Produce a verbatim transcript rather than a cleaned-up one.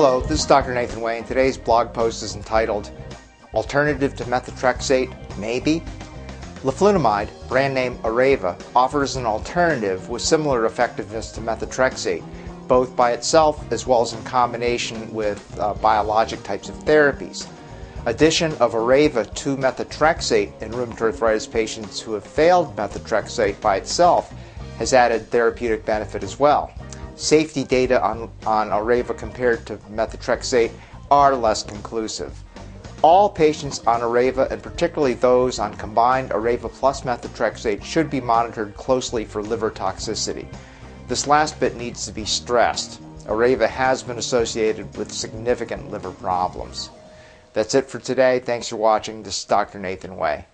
Hello, this is Doctor Nathan Wayne. Today's blog post is entitled Alternative to Methotrexate, Maybe? Leflunomide, brand name Arava, offers an alternative with similar effectiveness to methotrexate, both by itself as well as in combination with uh, biologic types of therapies. Addition of Arava to methotrexate in rheumatoid arthritis patients who have failed methotrexate by itself has added therapeutic benefit as well. Safety data on, on Arava compared to methotrexate are less conclusive. All patients on Arava, and particularly those on combined Arava plus methotrexate, should be monitored closely for liver toxicity. This last bit needs to be stressed. Arava has been associated with significant liver problems. That's it for today. Thanks for watching. This is Doctor Nathan Way.